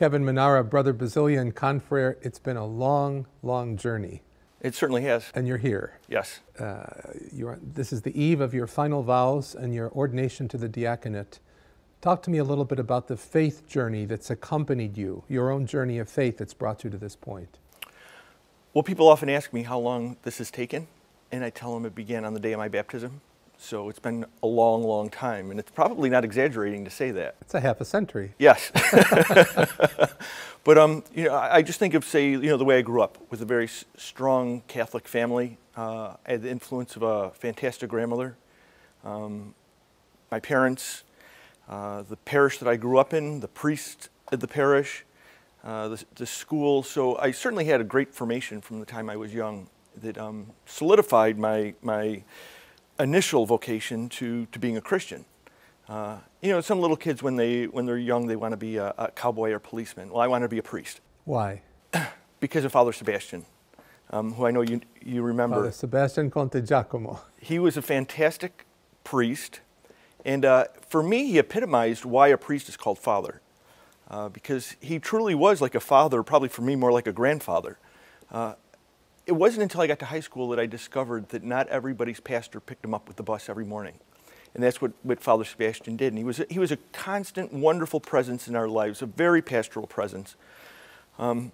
Kevin Mannara, Brother Basilian Confrere, it's been a long, long journey. It certainly has. And you're here. Yes. This is the eve of your final vows and your ordination to the diaconate. Talk to me a little bit about the faith journey that's accompanied you, your own journey of faith that's brought you to this point. Well, people often ask me how long this has taken, and I tell them it began on the day of my baptism. So it's been a long, long time, and it's probably not exaggerating to say that. It's a half a century. Yes. But you know, I just think of, say, the way I grew up with a very strong Catholic family. I had the influence of a fantastic grandmother, my parents, the parish that I grew up in, the priest at the parish, the school. So I certainly had a great formation from the time I was young that solidified my initial vocation to being a Christian. Some little kids, when they're young, they want to be a cowboy or policeman. Well, I want to be a priest. Why? Because of Father Sebastian, who I know you remember. Father Sebastian Conte Giacomo. He was a fantastic priest, and for me, he epitomized why a priest is called father, because he truly was like a father, probably for me more like a grandfather. It wasn't until I got to high school that I discovered that not everybody's pastor picked him up with the bus every morning. And that's what Father Sebastian did. And he was a constant, wonderful presence in our lives, a very pastoral presence. And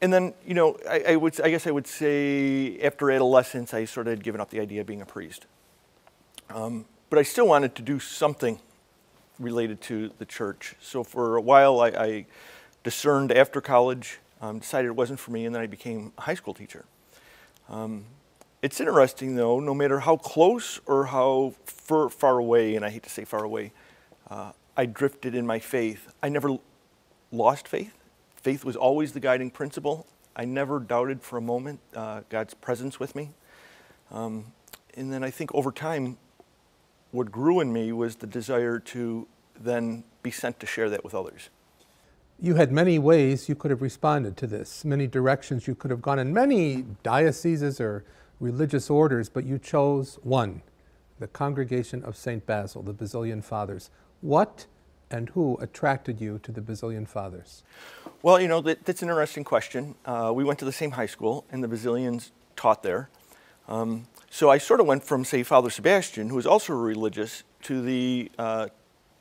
then, I guess I would say after adolescence, I sort of had given up the idea of being a priest. But I still wanted to do something related to the church. So for a while, I discerned after college, decided it wasn't for me, and then I became a high school teacher. It's interesting, though, no matter how close or how far away, and I hate to say far away, I drifted in my faith. I never lost faith. Faith was always the guiding principle. I never doubted for a moment God's presence with me. And then I think over time, what grew in me was the desire to then be sent to share that with others. You had many ways you could have responded to this, many directions you could have gone in, many dioceses or religious orders, but you chose one, the Congregation of St. Basil, the Basilian Fathers. What and who attracted you to the Basilian Fathers? Well, that's an interesting question. We went to the same high school, and the Basilians taught there. So I sort of went from, say, Father Sebastian, who was also religious, to the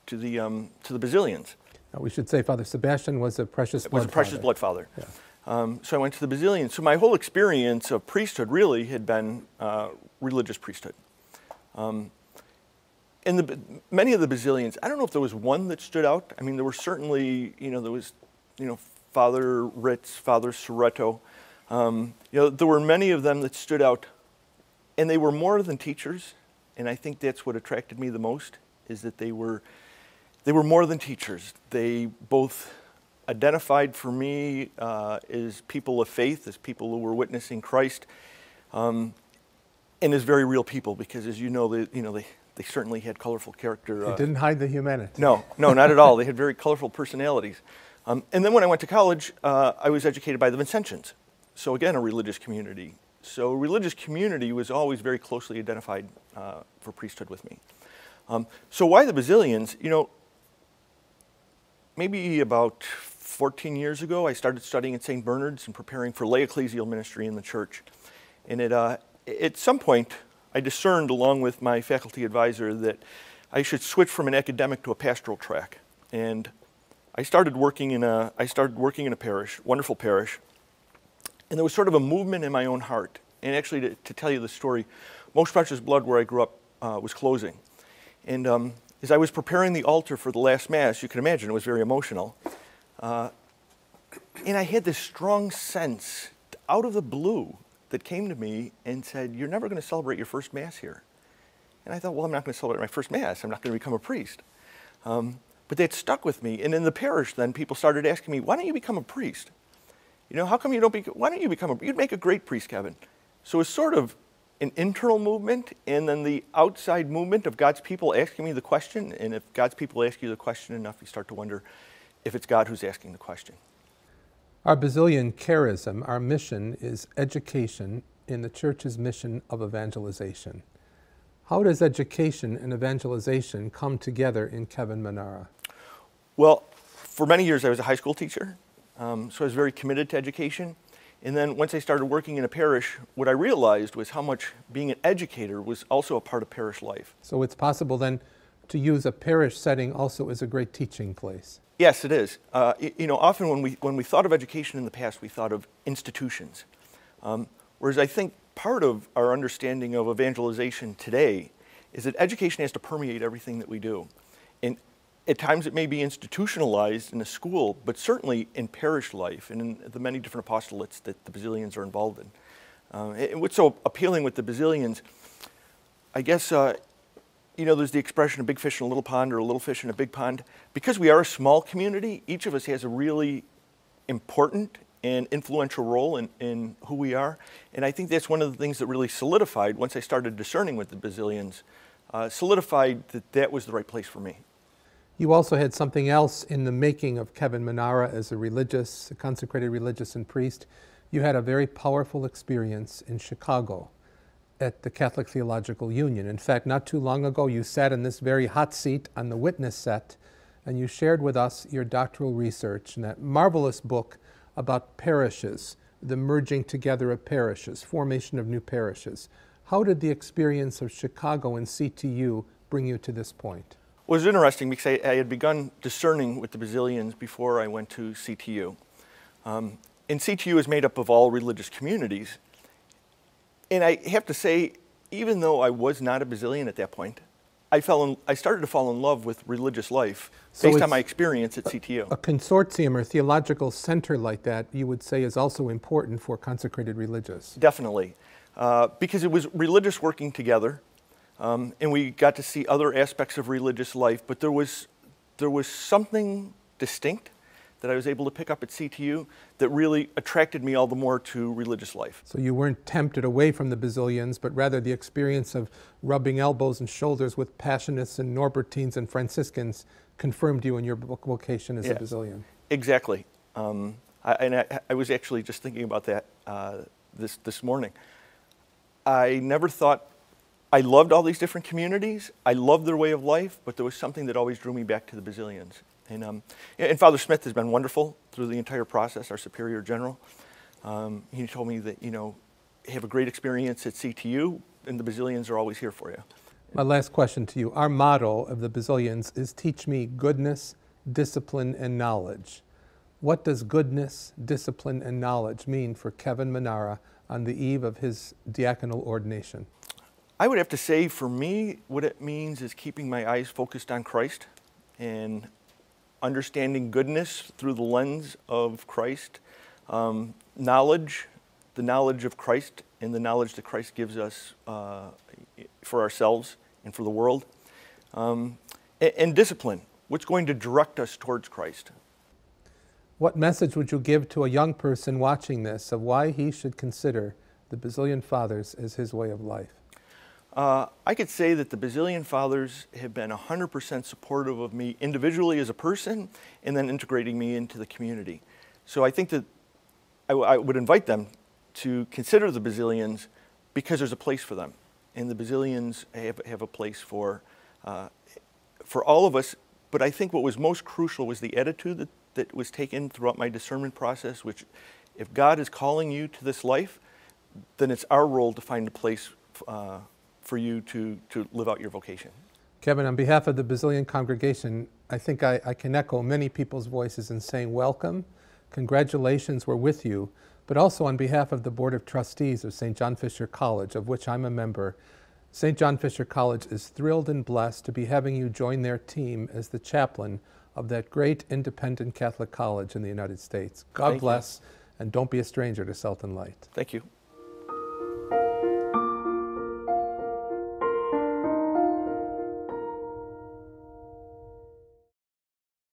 Basilians. Now, we should say Father Sebastian was a Precious Blood Father. Yeah. So I went to the Basilians. So my whole experience of priesthood really had been religious priesthood. And many of the Basilians, I don't know if there was one that stood out. I mean, there were certainly, there was, Father Ritz, Father Soretto. There were many of them that stood out, and they were more than teachers. And I think that's what attracted me the most, is that they were more than teachers. They both identified for me as people of faith, as people who were witnessing Christ, and as very real people, because as you know, they certainly had colorful character. They didn't hide the humanity. No, not at all. They had very colorful personalities. And then when I went to college, I was educated by the Vincentians. So again, a religious community. So religious community was always very closely identified for priesthood with me. So why the Basilians? Maybe about 14 years ago, I started studying at St. Bernard's and preparing for lay ecclesial ministry in the church. And at some point, I discerned along with my faculty advisor that I should switch from an academic to a pastoral track. And I started working in a parish, wonderful parish. And there was sort of a movement in my own heart. And actually, to tell you the story, Most Precious Blood, where I grew up, was closing. And as I was preparing the altar for the last Mass, you can imagine it was very emotional. And I had this strong sense out of the blue that came to me and said, "You're never going to celebrate your first Mass here." And I thought, well, I'm not going to celebrate my first Mass. I'm not going to become a priest. But that stuck with me. And in the parish then, people started asking me, "Why don't you become a priest? How come you don't you'd make a great priest, Kevin." So it's sort of an internal movement, and then the outside movement of God's people asking me the question. And if God's people ask you the question enough, you start to wonder if it's God who's asking the question. Our Basilian charism, our mission, is education in the Church's mission of evangelization. How does education and evangelization come together in Kevin Mannara? Well, For many years, I was a high school teacher, so I was very committed to education. And then once I started working in a parish, what I realized was how much being an educator was also a part of parish life. So it's possible then to use a parish setting also as a great teaching place. Yes, it is. You know, often when we thought of education in the past, we thought of institutions. Whereas I think part of our understanding of evangelization today is that education has to permeate everything that we do. And at times it may be institutionalized in a school, but certainly in parish life and in the many different apostolates that the Basilians are involved in. And what's so appealing with the Basilians, I guess, you know, there's the expression a big fish in a little pond or a little fish in a big pond. Because we are a small community, each of us has a really important and influential role in who we are. And I think that's one of the things that really solidified, once I started discerning with the Basilians, solidified that that was the right place for me. You also had something else in the making of Kevin Mannara as a consecrated religious and priest. You had a very powerful experience in Chicago at the Catholic Theological Union. In fact, not too long ago, you sat in this very hot seat on the witness set, and you shared with us your doctoral research in that marvelous book about parishes, the merging together of parishes, formation of new parishes. How did the experience of Chicago and CTU bring you to this point? It was interesting because I had begun discerning with the Basilians before I went to CTU. And CTU is made up of all religious communities. And I have to say, even though I was not a Basilian at that point, I started to fall in love with religious life based on my experience at CTU. A consortium or theological center like that, you would say, is also important for consecrated religious. Definitely. Because it was religious working together. And we got to see other aspects of religious life, but there was something distinct that I was able to pick up at CTU that really attracted me all the more to religious life. So you weren't tempted away from the Basilians, but rather the experience of rubbing elbows and shoulders with Passionists and Norbertines and Franciscans confirmed you in your vocation as a Basilian. Exactly. I was actually just thinking about that this morning. I never thought I loved all these different communities, I loved their way of life, but there was something that always drew me back to the Basilians. And Father Smith has been wonderful through the entire process, our Superior General. He told me that, you know, have a great experience at CTU, and the Basilians are always here for you. My last question to you. Our motto of the Basilians is teach me goodness, discipline, and knowledge. What does goodness, discipline, and knowledge mean for Kevin Mannara on the eve of his diaconal ordination? I would have to say, for me, what it means is keeping my eyes focused on Christ and understanding goodness through the lens of Christ, knowledge, the knowledge of Christ and the knowledge that Christ gives us for ourselves and for the world, and discipline, what's going to direct us towards Christ. What message would you give to a young person watching this of why he should consider the Basilian Fathers as his way of life? I could say that the Basilian Fathers have been 100% supportive of me individually as a person and then integrating me into the community. So I think that I would invite them to consider the Basilians because there's a place for them. And the Basilians have a place for all of us. But I think what was most crucial was the attitude that was taken throughout my discernment process, which if God is calling you to this life, then it's our role to find a place for you to live out your vocation. Kevin, on behalf of the Basilian congregation, I think I can echo many people's voices in saying welcome, congratulations, we're with you, but also on behalf of the Board of Trustees of St. John Fisher College, of which I'm a member, St. John Fisher College is thrilled and blessed to be having you join their team as the chaplain of that great independent Catholic college in the United States. God bless, and don't be a stranger to Salt and Light. Thank you.